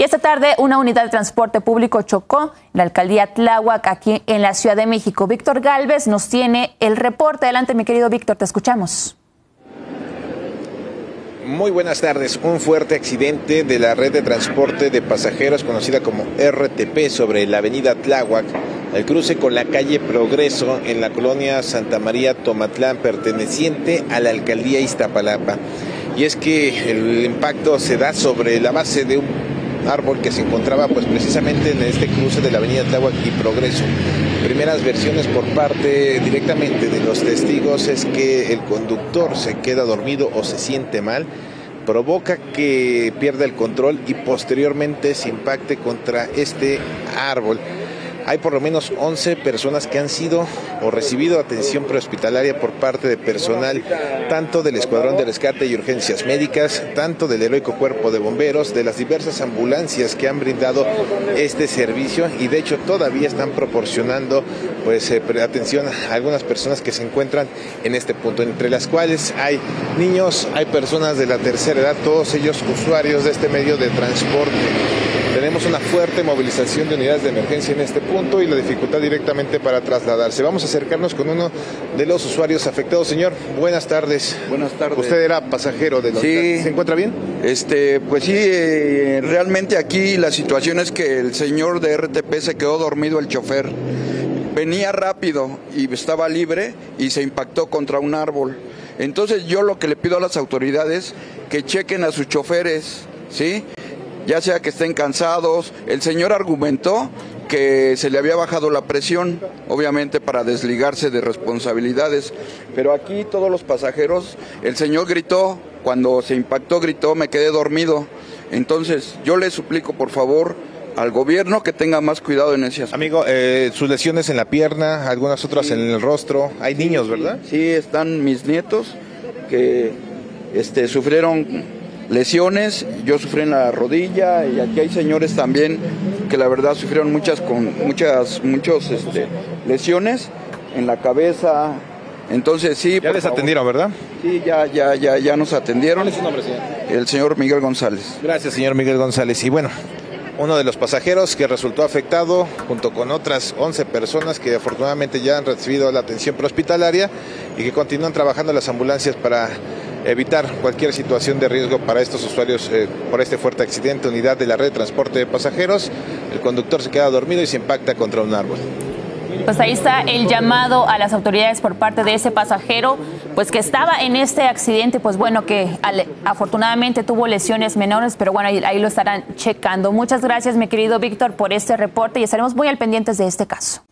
Y esta tarde una unidad de transporte público chocó en la alcaldía Tláhuac, aquí en la Ciudad de México. Víctor Gálvez nos tiene el reporte. Adelante, mi querido Víctor, te escuchamos. Muy buenas tardes. Un fuerte accidente de la red de transporte de pasajeros conocida como RTP sobre la avenida Tláhuac, al cruce con la calle Progreso en la colonia Santa María Tomatlán, perteneciente a la alcaldía Iztapalapa. Y es que el impacto se da sobre la base de un árbol que se encontraba pues precisamente en este cruce de la avenida Tláhuac y Progreso. Primeras versiones por parte directamente de los testigos es que el conductor se queda dormido o se siente mal, provoca que pierda el control y posteriormente se impacte contra este árbol. Hay por lo menos 11 personas que han sido o recibido atención prehospitalaria por parte de personal tanto del Escuadrón de Rescate y Urgencias Médicas, tanto del Heroico Cuerpo de Bomberos, de las diversas ambulancias que han brindado este servicio y de hecho todavía están proporcionando pues atención a algunas personas que se encuentran en este punto, entre las cuales hay niños, hay personas de la tercera edad, todos ellos usuarios de este medio de transporte. Tenemos una fuerte movilización de unidades de emergencia en este punto y la dificultad directamente para trasladarse. Vamos a acercarnos con uno de los usuarios afectados. Señor, buenas tardes. Buenas tardes. Usted era pasajero de los... Sí. ¿Se encuentra bien? Pues sí, realmente aquí la situación es que el señor de RTP se quedó dormido, el chofer. Venía rápido y estaba libre y se impactó contra un árbol. Entonces yo lo que le pido a las autoridades que chequen a sus choferes, ¿sí?, ya sea que estén cansados. El señor argumentó que se le había bajado la presión, obviamente para desligarse de responsabilidades, pero aquí todos los pasajeros, el señor gritó, cuando se impactó gritó, me quedé dormido. Entonces yo le suplico por favor al gobierno que tenga más cuidado en ese aspecto. Amigo, sus lesiones en la pierna, algunas otras sí, en el rostro, hay sí, niños, ¿verdad? Sí, están mis nietos que sufrieron lesiones, yo sufrí en la rodilla y aquí hay señores también que la verdad sufrieron muchas lesiones en la cabeza. Entonces sí, ya les atendieron, ¿verdad? Sí, ya nos atendieron. ¿Cuál es su nombre, señor? El señor Miguel González. Gracias, señor Miguel González. Y bueno, uno de los pasajeros que resultó afectado, junto con otras 11 personas que afortunadamente ya han recibido la atención prehospitalaria y que continúan trabajando las ambulancias para evitar cualquier situación de riesgo para estos usuarios por este fuerte accidente. Unidad de la red de transporte de pasajeros, el conductor se queda dormido y se impacta contra un árbol. Pues ahí está el llamado a las autoridades por parte de ese pasajero, pues que estaba en este accidente, pues bueno, que afortunadamente tuvo lesiones menores, pero bueno, ahí lo estarán checando. Muchas gracias, mi querido Víctor, por este reporte y estaremos muy al pendientes de este caso.